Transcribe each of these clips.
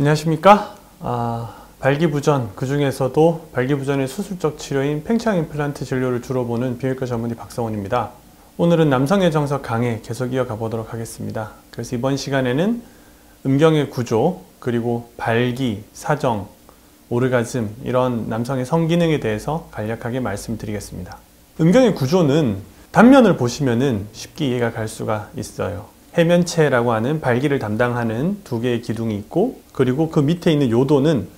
안녕하십니까. 발기부전, 그 중에서도 발기부전의 수술적 치료인 팽창 임플란트 진료를 주로 보는 비뇨기과 전문의 박성훈입니다. 오늘은 남성의 정석 강의 계속 이어가 보도록 하겠습니다. 그래서 이번 시간에는 음경의 구조, 그리고 발기, 사정, 오르가즘 이런 남성의 성기능에 대해서 간략하게 말씀드리겠습니다. 음경의 구조는 단면을 보시면은 쉽게 이해가 갈 수가 있어요. 해면체라고 하는 발기를 담당하는 두 개의 기둥이 있고, 그리고 그 밑에 있는 요도는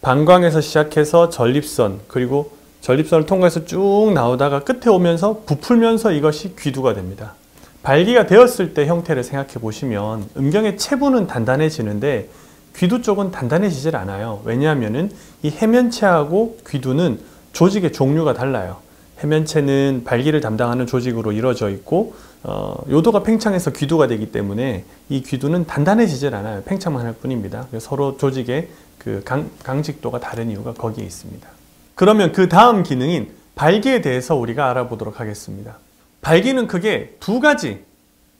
방광에서 시작해서 전립선, 그리고 전립선을 통과해서 쭉 나오다가 끝에 오면서 부풀면서 이것이 귀두가 됩니다. 발기가 되었을 때 형태를 생각해 보시면 음경의 체부는 단단해지는데 귀두 쪽은 단단해지질 않아요. 왜냐하면은 이 해면체하고 귀두는 조직의 종류가 달라요. 해면체는 발기를 담당하는 조직으로 이루어져 있고, 요도가 팽창해서 귀두가 되기 때문에 이 귀두는 단단해지질 않아요. 팽창만 할 뿐입니다. 서로 조직의 그 강직도가 다른 이유가 거기에 있습니다. 그러면 그 다음 기능인 발기에 대해서 우리가 알아보도록 하겠습니다. 발기는 크게 두 가지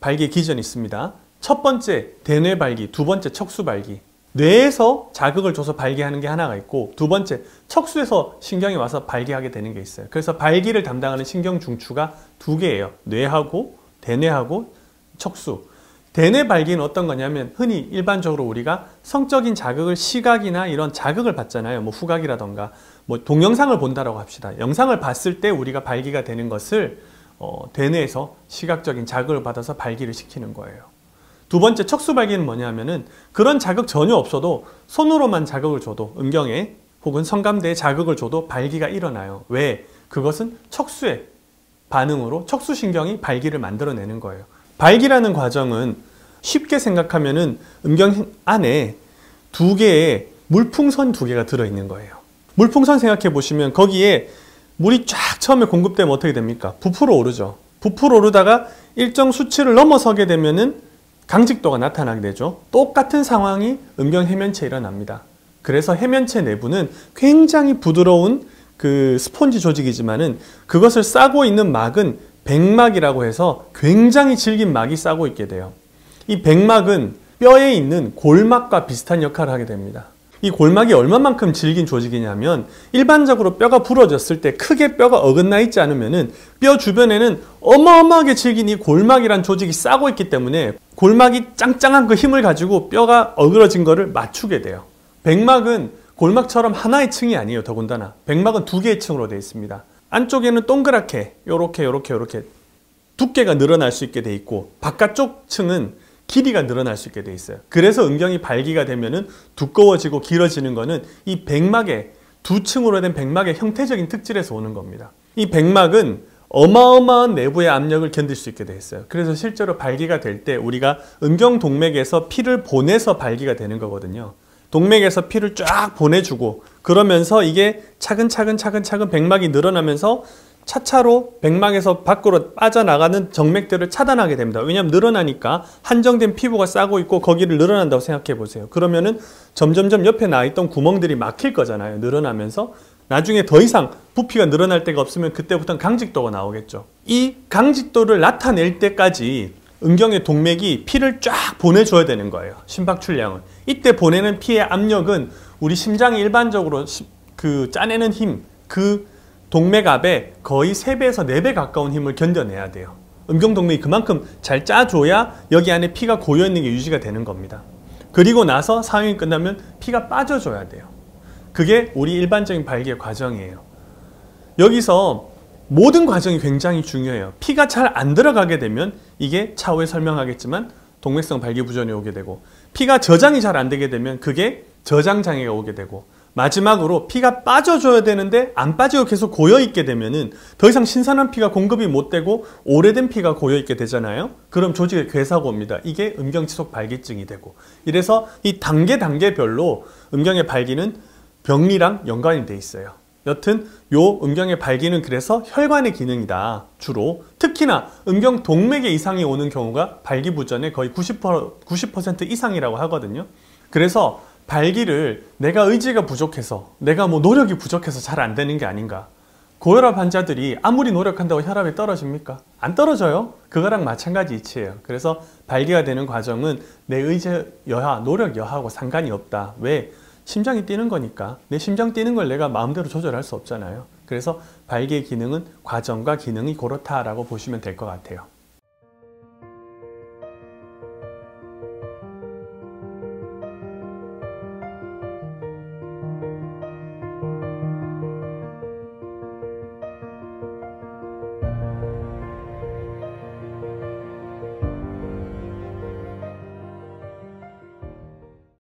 발기의 기전이 있습니다. 첫 번째 대뇌발기, 두 번째 척수발기. 뇌에서 자극을 줘서 발기하는 게 하나가 있고, 두 번째 척수에서 신경이 와서 발기하게 되는 게 있어요. 그래서 발기를 담당하는 신경 중추가 두 개예요. 뇌하고 대뇌하고 척수. 대뇌발기는 어떤 거냐면 흔히 일반적으로 우리가 성적인 자극을 시각이나 이런 자극을 받잖아요. 뭐 후각이라던가 뭐 동영상을 본다라고 합시다. 영상을 봤을 때 우리가 발기가 되는 것을 대뇌에서 시각적인 자극을 받아서 발기를 시키는 거예요. 두 번째 척수발기는 뭐냐면은 그런 자극 전혀 없어도 손으로만 자극을 줘도 음경에 혹은 성감대에 자극을 줘도 발기가 일어나요. 왜? 그것은 척수의 반응으로 척수신경이 발기를 만들어내는 거예요. 발기라는 과정은 쉽게 생각하면은 음경 안에 두 개의 물풍선 두 개가 들어있는 거예요. 물풍선 생각해 보시면 거기에 물이 쫙 처음에 공급되면 어떻게 됩니까? 부풀어 오르죠. 부풀어 오르다가 일정 수치를 넘어서게 되면은 강직도가 나타나게 되죠. 똑같은 상황이 음경 해면체에 일어납니다. 그래서 해면체 내부는 굉장히 부드러운 그 스폰지 조직이지만은 그것을 싸고 있는 막은 백막이라고 해서 굉장히 질긴 막이 싸고 있게 돼요. 이 백막은 뼈에 있는 골막과 비슷한 역할을 하게 됩니다. 이 골막이 얼마만큼 질긴 조직이냐면 일반적으로 뼈가 부러졌을 때 크게 뼈가 어긋나 있지 않으면은 뼈 주변에는 어마어마하게 질긴 이 골막이란 조직이 싸고 있기 때문에 골막이 짱짱한 그 힘을 가지고 뼈가 어그러진 거를 맞추게 돼요. 백막은 골막처럼 하나의 층이 아니에요. 더군다나 백막은 두 개의 층으로 되어 있습니다. 안쪽에는 동그랗게 요렇게 두께가 늘어날 수 있게 돼 있고, 바깥쪽 층은 길이가 늘어날 수 있게 돼 있어요. 그래서 음경이 발기가 되면은 두꺼워지고 길어지는 거는 이 백막의 두 층으로 된 백막의 형태적인 특질에서 오는 겁니다. 이 백막은 어마어마한 내부의 압력을 견딜 수 있게 돼 있어요. 그래서 실제로 발기가 될 때 우리가 음경 동맥에서 피를 보내서 발기가 되는 거거든요. 동맥에서 피를 쫙 보내주고 그러면서 이게 차근차근 백막이 늘어나면서 차차로 백막에서 밖으로 빠져나가는 정맥들을 차단하게 됩니다. 왜냐하면 늘어나니까 한정된 피부가 싸고 있고 거기를 늘어난다고 생각해 보세요. 그러면은 점점점 옆에 나있던 구멍들이 막힐 거잖아요. 늘어나면서 나중에 더 이상 부피가 늘어날 데가 없으면 그때부터는 강직도가 나오겠죠. 이 강직도를 나타낼 때까지 음경의 동맥이 피를 쫙 보내줘야 되는 거예요. 심박출량을. 이때 보내는 피의 압력은 우리 심장이 일반적으로 그 짜내는 힘, 그 동맥압에 거의 3배에서 4배 가까운 힘을 견뎌내야 돼요. 음경동맥이 그만큼 잘 짜줘야 여기 안에 피가 고여있는 게 유지가 되는 겁니다. 그리고 나서 상황이 끝나면 피가 빠져줘야 돼요. 그게 우리 일반적인 발기의 과정이에요. 여기서 모든 과정이 굉장히 중요해요. 피가 잘 안 들어가게 되면 이게 차후에 설명하겠지만 동맥성 발기부전이 오게 되고, 피가 저장이 잘 안 되게 되면 그게 저장장애가 오게 되고, 마지막으로 피가 빠져줘야 되는데 안 빠지고 계속 고여있게 되면은 더 이상 신선한 피가 공급이 못 되고 오래된 피가 고여있게 되잖아요. 그럼 조직에 괴사가 옵니다. 이게 음경지속 발기증이 되고, 이래서 이 단계별로 음경의 발기는 병리랑 연관이 돼 있어요. 여튼 요 음경의 발기는 그래서 혈관의 기능이다. 주로 특히나 음경 동맥에 이상이 오는 경우가 발기부전의 거의 90% 이상이라고 하거든요. 그래서 발기를 내가 의지가 부족해서, 내가 뭐 노력이 부족해서 잘 안 되는 게 아닌가. 고혈압 환자들이 아무리 노력한다고 혈압이 떨어집니까? 안 떨어져요. 그거랑 마찬가지 이치예요. 그래서 발기가 되는 과정은 내 의지 여하, 노력 여하하고 상관이 없다. 왜? 심장이 뛰는 거니까. 내 심장 뛰는 걸 내가 마음대로 조절할 수 없잖아요. 그래서 발기의 기능은 과정과 기능이 그렇다라고 보시면 될 것 같아요.